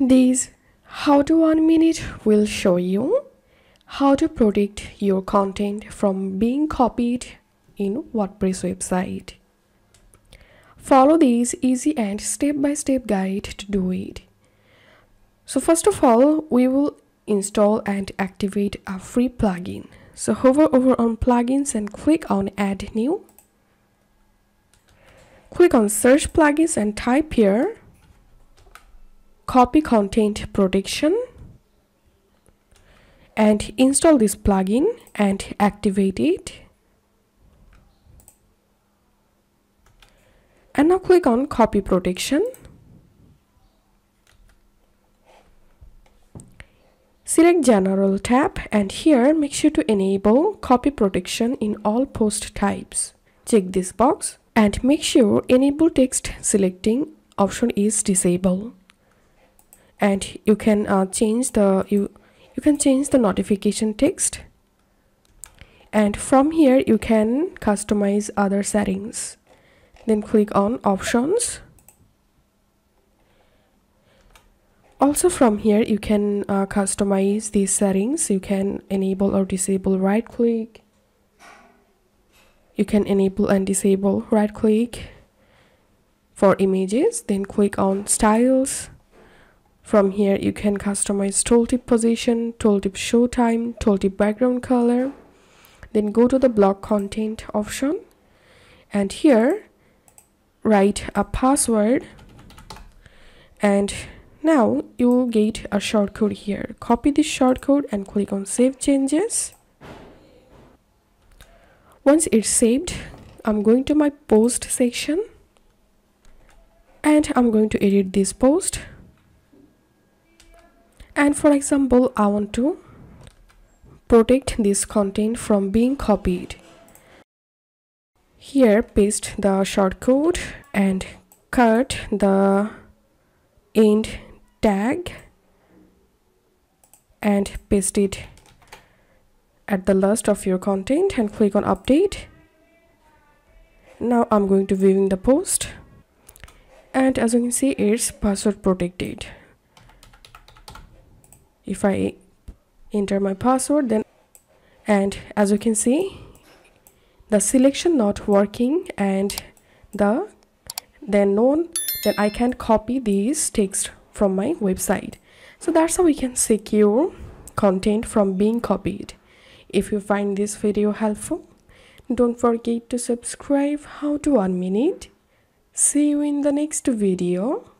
This how to 1 minute will show you how to protect your content from being copied in WordPress website. Follow this easy and step-by-step guide to do it. So first of all, we will install and activate a free plugin. So hover over on plugins and click on add new. Click on search plugins and type here Copy Content Protection and install this plugin and activate it. And now click on Copy Protection. Select General tab and here make sure to enable Copy Protection in all post types. Check this box and make sure Enable Text Selecting option is disabled. And you can change the notification text. And from here you can customize other settings. Then click on options. Also from here you can customize these settings. You can enable or disable right click. You can enable and disable right click for images. Then click on styles. From here you can customize tooltip position, tooltip show time, tooltip background color. Then go to the block content option and here write a password, and now you will get a shortcode here. Copy this shortcode and click on save changes. Once it's saved, I'm going to my post section and I'm going to edit this post. And for example, I want to protect this content from being copied. Here paste the shortcode and cut the end tag and paste it at the last of your content and click on update. Now I'm going to viewing the post and as you can see it's password protected. If I enter my password then, and as you can see the selection not working, and then I can copy these text from my website. So that's how we can secure content from being copied. If you find this video helpful, don't forget to subscribe How to 1 minute. See you in the next video.